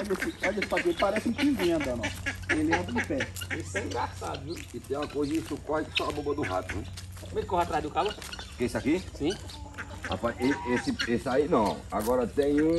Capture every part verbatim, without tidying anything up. Olha esse, olha esse papel, parece um pivenda, não. Ele anda no pé. Isso é engraçado, viu? E tem uma coisa, isso corre que só a boba do rato, né? Como ele corre atrás do calo? Que esse aqui? Sim. Rapaz, esse, esse aí não. Agora tem um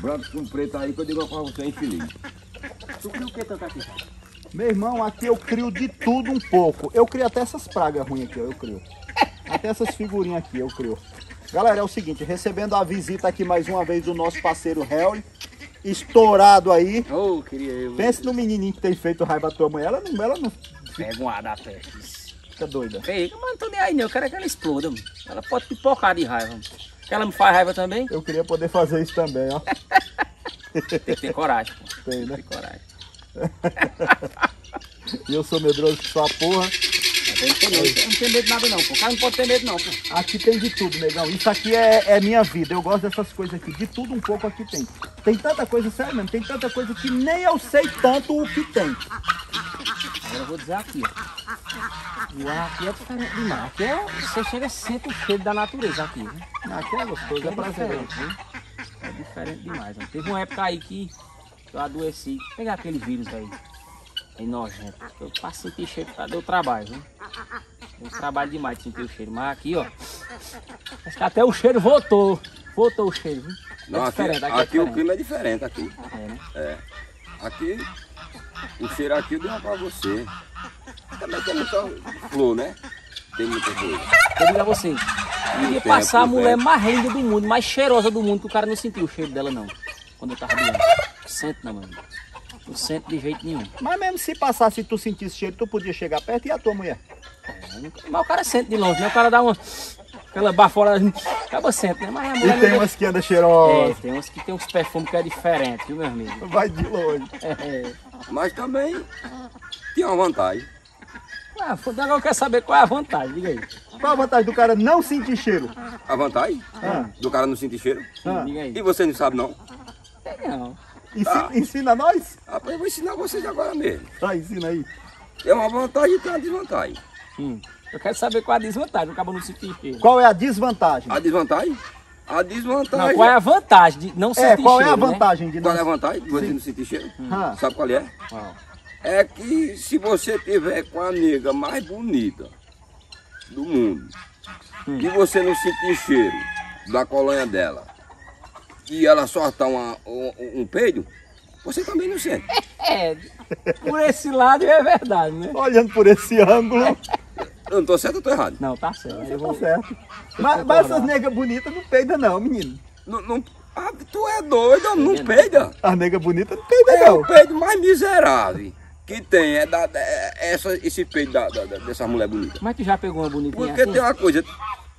branco com preto aí que eu digo pra você, infeliz. Tu cria o que tanto aqui? Meu irmão, aqui eu crio de tudo um pouco. Eu crio até essas pragas ruins aqui, ó, eu crio. Até essas figurinhas aqui, eu crio. Galera, é o seguinte, recebendo a visita aqui mais uma vez do nosso parceiro Heuli. Estourado aí. Oh, queria eu. Pensa no menininho que tem feito raiva à tua mãe. Ela não... Ela não... Pega um ar da peste. Fica doida. Pega, mas não tô nem aí não, eu quero é que ela exploda, mano. Ela pode pipocar de raiva, mano. Ela me faz raiva também? Eu queria poder fazer isso também, ó. Tem que ter coragem, pô. Tem, né? Tem coragem. E eu sou medroso com sua porra. Tem que ter medo. Eu não tenho medo de nada não, pô. O cara não pode ter medo não, pô. Aqui tem de tudo, negão. Isso aqui é, é minha vida. Eu gosto dessas coisas aqui. De tudo um pouco aqui tem. Tem tanta coisa, sério mesmo, tem tanta coisa que nem eu sei tanto o que tem. Agora eu vou dizer aqui, ó. E aqui é diferente demais. Aqui é, você chega sempre cheio da natureza aqui, né? Aqui é gostoso, aqui é prazeroso. É diferente demais, né? Teve uma época aí que eu adoeci. Pegar aquele vírus aí. É nojento. Eu passei o cheiro, deu trabalho, né? Deu trabalho demais de sentir o cheiro. Mas aqui, ó. Acho que até o cheiro voltou. Voltou o cheiro, viu? Não, é diferente, aqui, aqui, aqui é diferente. O clima é diferente aqui. É, né? É. Aqui, o cheiro aqui eu dei pra você. Também tem muita flor, né? Tem muita coisa. Eu digo a você, ia passar a mulher mais linda do mundo, mais cheirosa do mundo, que o cara não sentiu o cheiro dela, não. Quando eu tava doendo. Sente não, mano. Não sente de jeito nenhum. Mas mesmo se passasse e tu sentisse cheiro, tu podia chegar perto e a tua mulher? É, mas o cara sente de longe, né? O cara dá uma... Aquela bafora, acaba sendo, né? Mas a mulher e tem umas que andam cheirosas. É, tem umas que tem uns perfumes que é diferente, viu, meu amigo? Vai de longe. É. Mas também tem uma vantagem. Ah, agora eu quero saber qual é a vantagem, diga aí. Qual a vantagem do cara não sentir cheiro? A vantagem? Ah. Do cara não sentir cheiro? Ah. Diga aí. E você não sabe não? É, não. Ensina, ah. ensina nós? Ah, eu vou ensinar vocês agora mesmo. Tá, ensina aí. É uma vantagem e tem uma desvantagem. Hum. Eu quero saber qual é a desvantagem, acaba não sentir cheiro. Qual é a desvantagem? A desvantagem? A desvantagem... Não, qual é a vantagem de não sentir cheiro, é, qual cheiro, é a vantagem, né? De não... Qual é a vantagem de você Sim. não sentir cheiro? Hum. Ah. Sabe qual é? Ah. É que se você tiver com a nega mais bonita do mundo, hum. e você não sentir cheiro da colônia dela, e ela soltar uma, um, um peido, você também não sente. É, por esse lado é verdade, né? Olhando por esse ângulo... Eu não tô certo ou tô errado? Não, tá certo. Você vou... tá certo. Mas, mas essas negas bonitas não peidam não, menino. Não, não... Ah, tu é doido, não peida. As negas bonitas não peidam é, não. É o peido mais miserável que tem, é, da, é essa, esse peido da, da, dessa mulher bonita. Mas tu já pegou uma bonitinha Porque assim? Tem uma coisa,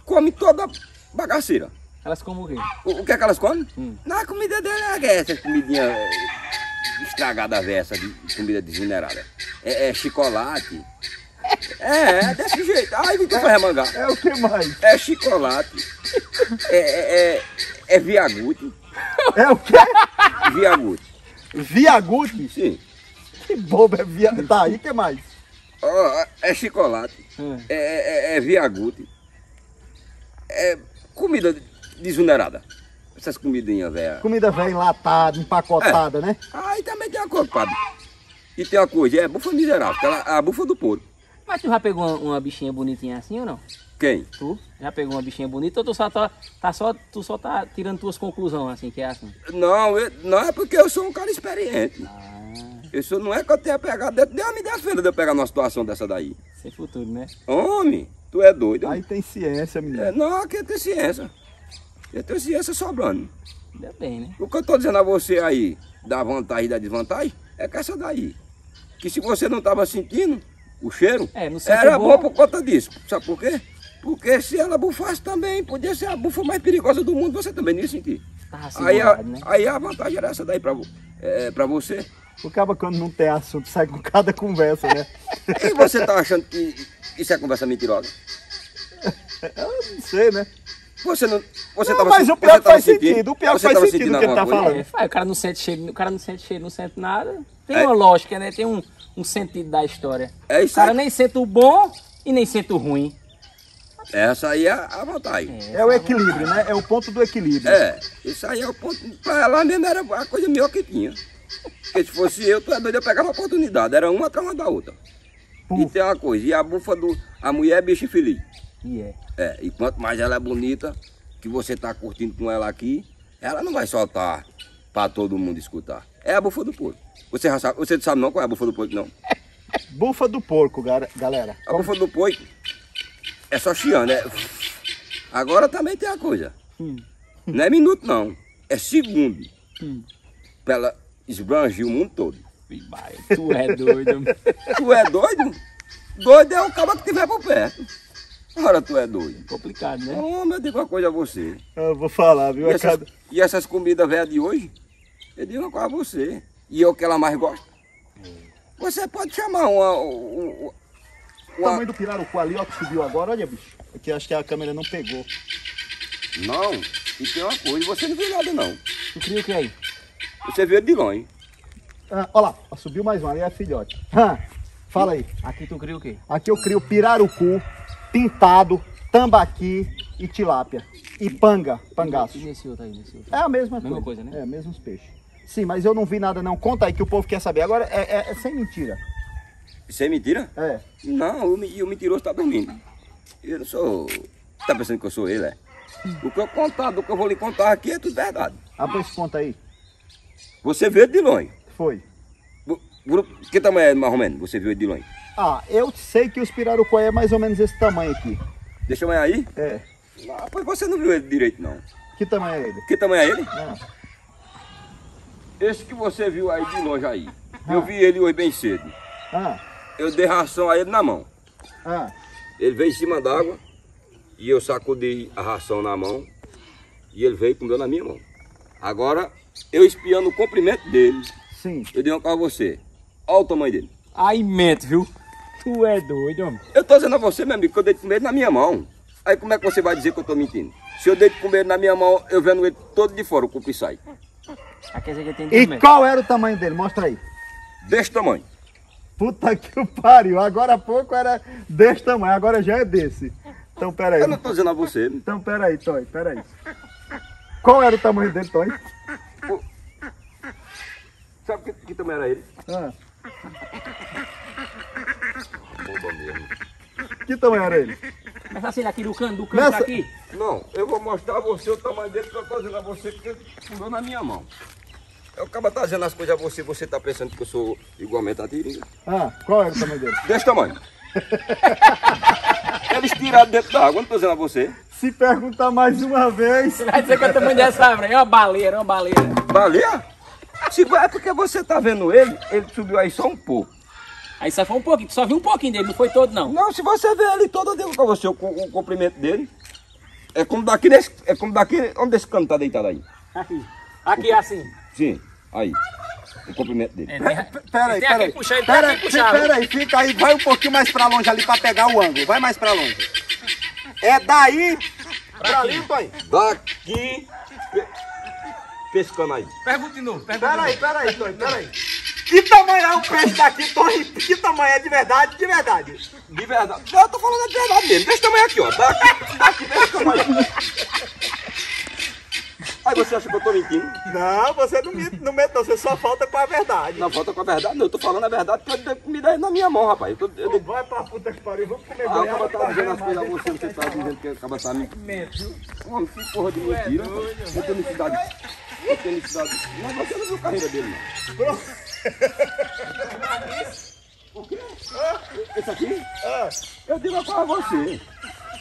come toda bagaceira. Elas comem o quê? O, o que é que elas comem? Hum. Não, a comida dela é essa comidinha estragada dessa, de comida desminerada. É, é chocolate. É, é desse jeito. Ai, vem tu vai remangar. É o que mais? É chocolate. É, é, é, é viagute. É o quê? Viagute. Viagute? Sim. Que bobo é viagute. Tá, e o que mais? Oh, é chocolate. Hum. É, é, é viagute. É comida desunerada. Essas comidinhas velhas. Comida velha enlatada, empacotada, é. né? Aí também tem uma coisa, padre. E tem uma coisa, é bufa miserável, aquela, a bufa do porco. Mas tu já pegou uma, uma bichinha bonitinha assim ou não? Quem? Tu? Já pegou uma bichinha bonita ou tu só tá, tá, só, tu só tá tirando tuas conclusões assim, que é assim? Não, eu, não é porque eu sou um cara experiente. Ah. Eu sou, não é que eu tenha pegado, Deus me dê a feira de eu pegar numa situação dessa daí. Sem futuro, né? Homem, tu é doido. Aí tem ciência, menino. É, não, aqui tem ciência. Eu tenho ciência sobrando. Ainda bem, né? O que eu tô dizendo a você aí, da vantagem e da desvantagem, é que essa daí. Que se você não tava sentindo... O cheiro é, era bom por conta disso. Sabe por quê? Porque se ela bufasse também, podia ser a bufa mais perigosa do mundo, você também não ia sentir. Tá, aí, verdade, a, né? aí a vantagem era essa daí pra, é, pra você. O cara quando não tem assunto, sai com cada conversa, né? E você tá achando que isso é conversa mentirosa? Eu não sei, né? Você não... Você não tava, mas o pior faz sentindo, sentido, o pior você faz sentido o que ele tá coisa? falando. É, o cara não sente cheiro, o cara não sente cheiro, não sente nada. Tem é. uma lógica, né? Tem um... um sentido da história. É isso. O cara nem sente o bom e nem sente o ruim. Essa aí é a vantagem. É o equilíbrio, né? É o ponto do equilíbrio. É, isso aí é o ponto. Para lá mesmo era a coisa melhor que tinha. Porque se fosse eu, tu é doido, eu pegava a oportunidade. Era uma atrás da outra. Puf. E tem uma coisa, e a bufa do. A mulher é bicho infeliz. E é. É, e quanto mais ela é bonita, que você tá curtindo com ela aqui, ela não vai soltar para todo mundo escutar. É a bufa do porco. Você já sabe, você não sabe não qual é a bufa do porco, não? Bufa do porco, galera. A bufa do porco é só chiando, né? Agora também tem a coisa. Hum. Não é minuto, não. É segundo. Hum. Pra ela esbranjir o mundo todo. Tu é doido. Tu é doido? Doido é o cara que tiver por perto. Ora, tu é doido. É complicado, né? Homem, eu digo uma coisa a você. Eu vou falar, viu? E essas, cada... e essas comidas velhas de hoje, eu digo uma coisa a você. E é o que ela mais gosta. Você pode chamar uma... uma, uma... O tamanho do pirarucu ali, ó, que subiu agora, olha, bicho. Porque acho que a câmera não pegou. Não, e tem uma coisa, você não viu nada, não. Tu viu o que aí? Você viu de longe. Ah, olha lá, subiu mais uma, ali é filhote. Ah, fala aí. Aqui tu cria o quê? Aqui eu crio pirarucu, pintado, tambaqui e tilápia. E panga, pangaço. E nesse outro aí? Nesse outro aí? É a mesma, mesma coisa. Mesma coisa, né? É, mesmos peixes. Sim, mas eu não vi nada não. Conta aí que o povo quer saber. Agora é, é, é sem mentira. Isso é mentira? É. Não, e o, o mentiroso tá dormindo. Eu não sou... Tá pensando que eu sou ele, é? O que eu contar, do que eu vou lhe contar aqui é tudo verdade. Abre esse ponto aí. Você viu ele de longe? Foi. Que tamanho é mais ou menos? Você viu ele de longe? Ah, eu sei que os pirarucu é mais ou menos esse tamanho aqui. Deixa eu ver aí? É. Ah, pois você não viu ele direito, não. Que tamanho é ele? Que tamanho é ele? É. Esse que você viu aí de longe aí. Ah. Eu vi ele hoje bem cedo. Ah. Eu dei ração a ele na mão. Ah. Ele veio em cima d'água e eu sacudi a ração na mão e ele veio e comeu na minha mão. Agora, eu espiando o comprimento dele, sim, eu dei uma coisa a você. Olha o tamanho dele. Ai, mente, viu? Tu é doido, homem. Eu tô dizendo a você, meu amigo, que eu dei de comer na minha mão. Aí como é que você vai dizer que eu tô mentindo? Se eu dei de comer na minha mão, eu vendo ele todo de fora, o cupi sai. Aqui que tem e mesmo. Qual era o tamanho dele? Mostra aí. Desse tamanho. Puta que o pariu, agora há pouco era desse tamanho, agora já é desse. Então pera aí. Eu não tô dizendo a você. Então pera aí, Toy, pera aí. Qual era o tamanho dele, Toy? O... Sabe que, que tamanho era ele? Ah. Boba mesmo. Que tamanho era ele? Mas assim, aqui do canto, do canto Nessa... aqui? Não, eu vou mostrar a você o tamanho dele que eu tô dizendo a você, porque ele pulou na minha mão. Eu acabo trazendo as coisas a você, você tá pensando que eu sou igualmente a Tiringa. Ah, qual é o tamanho dele? Desse tamanho. Eles tiraram dentro da água, não tô dizendo a você. Se perguntar mais uma vez... Você vai dizer que é o tamanho dessa árvore, é uma baleia, é uma baleia. Baleia? Se é porque você tá vendo ele, ele subiu aí só um pouco. Aí só foi um pouquinho, só viu um pouquinho dele, não foi todo não? Não, se você ver ele todo, eu digo pra você o, o, o comprimento dele. É como daqui, nesse, é como daqui, onde esse cano tá deitado aí? Aqui, aqui o, assim. Sim. Aí, o comprimento dele. É, né? Peraí, peraí, peraí, peraí, peraí, fica aí, vai um pouquinho mais pra longe ali pra pegar o ângulo, vai mais pra longe. É daí pra, pra ali, pai. Daqui, pe... pescando aí. Pergunta de novo, pergunta peraí, de novo. Peraí, peraí, peraí. Que tamanho é o peixe daqui, Tony? Que tamanho é de verdade, de verdade? De verdade? Não, eu tô falando de verdade mesmo, desse tamanho aqui, ó. Daqui, daqui, desse tamanho aqui. Aí você acha que eu tô mentindo? Não, você não mente, não, mente, não. Você só falta com a verdade. Não, falta com a verdade, não. Eu tô falando a verdade, pode me dar na minha mão, rapaz. Eu tô, eu... Pô, vai pra puta que pariu, vamos comer. Ah, acaba tá dizendo as coisas a você, você tá dizendo que acaba tá me... Homem, que porra de mentira, rapaz. Não tem necessidade, não tem necessidade. Mas você não viu a carreira dele, não. Pronto. O quê? Ah. Esse aqui? Ah. Eu digo pra você.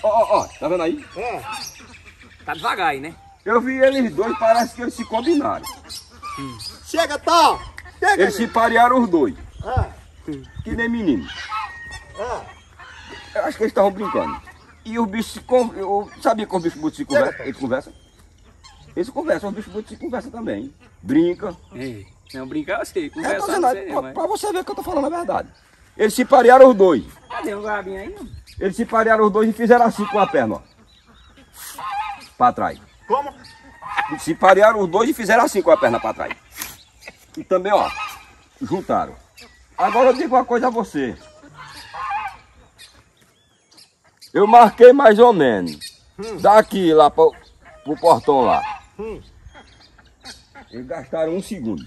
Ó, ó, ó, tá vendo aí? Ah. Tá devagar aí, né? Eu vi eles dois, parece que eles se combinaram. Hum. Chega, tal! Chega, eles gente. Se parearam os dois. Ah. Que nem meninos. Ah. Eu acho que eles estavam brincando. E os bichos se con... Eu sabia que os bichos butos se conversam? Eles conversam? Eles conversam, os bichos butos se conversam também. Brinca. Ei, não brincar, eu sei. Conversa, eu tô dizendo, sei, pra, mas... pra você ver que eu tô falando a verdade. Eles se parearam os dois. Cadê o garabinho aí? Eles se parearam os dois e fizeram assim com a perna, ó. Pra trás. Como? Se parearam os dois e fizeram assim com a perna para trás. E também, ó, juntaram. Agora eu digo uma coisa a você. Eu marquei mais ou menos. Hum. Daqui lá pro, pro portão lá. Hum. Eles gastaram um segundo.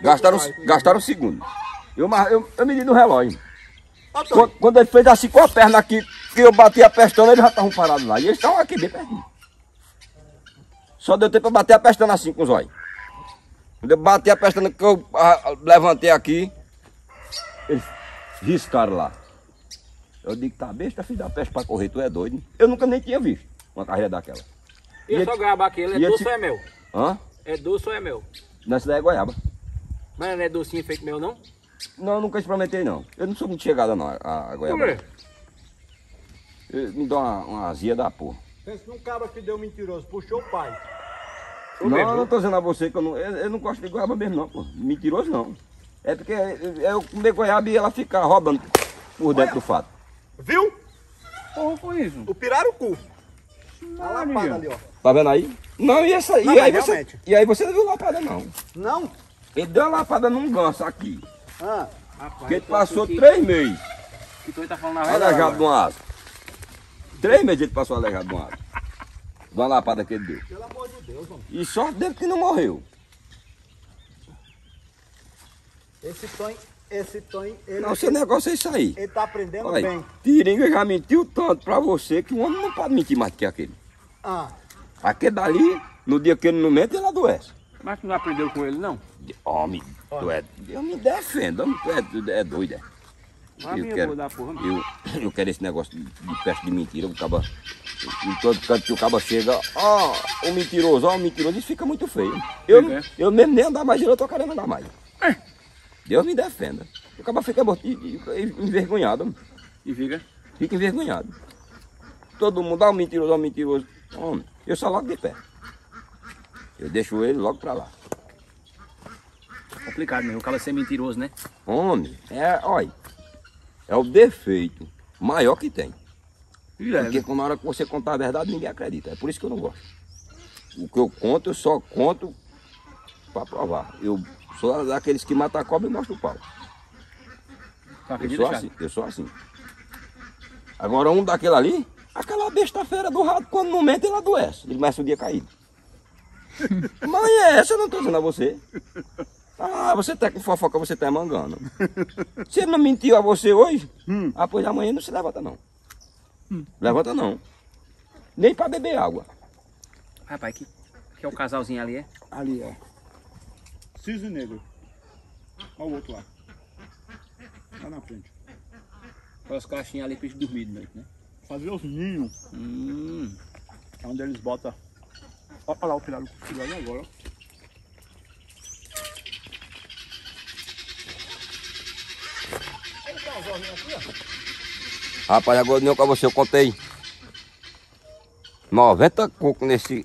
Gastaram, gastaram um segundo. Eu, eu, eu medi no relógio. Ah, quando, quando ele fez assim com a perna aqui, que eu bati a pestana, eles já estavam parados lá. E eles estavam aqui bem pertinho. Só deu tempo para bater a pestana assim com os olhos. Quando eu bati a pestana que eu a, levantei aqui, eles riscaram lá. Eu digo, tá besta, filho da peste para correr, tu é doido. Hein? Eu nunca nem tinha visto uma carreira daquela. E, e eu só goiaba aqui, ele é doce esse... ou é meu? Hã? É doce ou é meu? Nessa daí é goiaba. Mas não é docinho feito meu, não? Não, eu nunca experimentei, não. Eu não sou muito chegada, não, a, a goiaba. É? Eu, me dá uma, uma azia da porra. Pensa num cabra que deu mentiroso, puxou o pai. Não, mesmo. Eu não tô dizendo a você que eu não, eu, eu não gosto de goiaba mesmo, não, pô. Mentiroso, não. É porque eu comer goiaba e ela fica roubando por dentro. Olha, do fato. Viu? Porra, foi isso? O pirarucu. A lapada ali, ó. Tá vendo aí? Não, e essa... Não, e, aí você, e aí você não viu lapada, não. Não? Ele deu uma lapada num ganso aqui. Ah, rapaz, que ele passou que... três meses. Que tu tá falando na verdade? Alejado de uma asa. Três meses ele passou alejado de uma asa. De uma lapada que ele deu. Pelo amor de Deus, mano. E só dele que não morreu. Esse Tonho, esse Tonho... Ele... Não, seu negócio é isso aí. Ele tá aprendendo. Olha, bem. Tiringa já mentiu tanto pra você que um homem não pode mentir mais do que aquele. Ah. Aquele dali, no dia que ele não mente, ele adoece. Mas tu não aprendeu com ele, não? Homem, oh, tu é... Eu me defendo, homem, tu é, é doido, é. Mas eu quero, da porra, eu, eu quero esse negócio de, de peste de mentira, o caba... Em todo canto que o caba chega, ó, oh, o mentiroso, ó, oh, o mentiroso, isso fica muito feio. Eu, eu, eu mesmo nem andar mais, eu tô querendo andar mais. É. Deus me defenda. O caba fica morto, e, e, envergonhado, homem. E fica? Fica envergonhado. Todo mundo, ó, oh, mentiroso, ó, oh, mentiroso. Homem, eu só logo de pé. Eu deixo ele logo pra lá. É complicado mesmo, o cara ser mentiroso, né? Homem, é, olha, é o defeito maior que tem. É, porque né? Na hora que você contar a verdade, ninguém acredita. É por isso que eu não gosto. O que eu conto, eu só conto pra provar. Eu sou daqueles que matam a cobra e mostram o pau. Tá, eu, sou assim, eu sou assim. Agora um daquele ali, aquela besta fera do rato, quando não mente, ele adoece. Ele começa o dia caído. Mas é essa, eu não estou dizendo a você. Ah, você tá com fofoca, você tá mangando. Se ele não mentiu a você hoje, hum. Ah, pois amanhã não se levanta não. Hum. Levanta não. Nem para beber água. Rapaz, que, que é o casalzinho ali, é? Ali é. Cisne negro. Olha o outro lá. Lá na frente. Olha os caixinhas ali para eles dormirem de noite, né? Fazer os ninhos. Hum. É onde eles botam. Olha lá o pirarucu que vai agora. Rapaz, agora nem com você, eu contei noventa cocos nesse,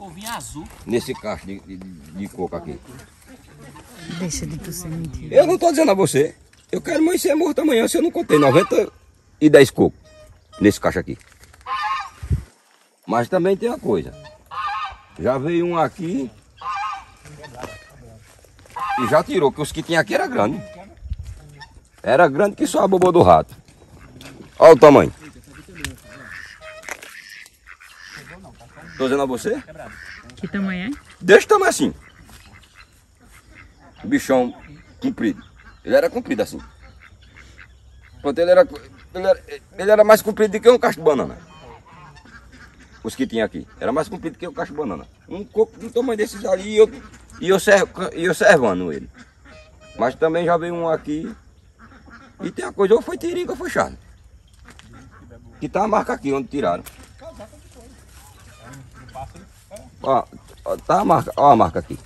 nesse cacho de, de, de coco aqui. Deixa de você mentir. Eu não tô dizendo a você. Eu quero mais ser morto amanhã se eu não contei noventa e dez cocos nesse cacho aqui. Mas também tem uma coisa. Já veio um aqui e já tirou, que os que tinha aqui era grande. Era grande que só a bobo do rato. Olha o tamanho. Tô dizendo a você? Que tamanho é? Desse tamanho assim. O bichão comprido. Ele era comprido assim. Pronto, ele era, ele era, ele era mais comprido do que um cacho de banana. Os que tinha aqui. Era mais comprido que o cacho de banana. Um coco do tamanho desses ali e eu, e eu, serv, eu servando ele. Mas também já veio um aqui. E tem uma coisa, ou foi Tiringa ou foi Charlles. Que tá a marca aqui onde tiraram. Ó, ó, tá a marca, ó a marca aqui.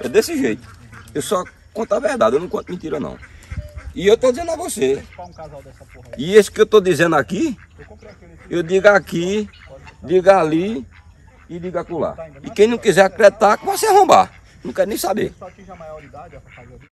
É desse jeito. Eu só... contar a verdade, eu não conto mentira não. E eu tô dizendo a você. E esse que eu tô dizendo aqui, eu digo aqui, digo ali e digo acolá. E quem não quiser acreditar, que você arrombar. Não quero nem saber.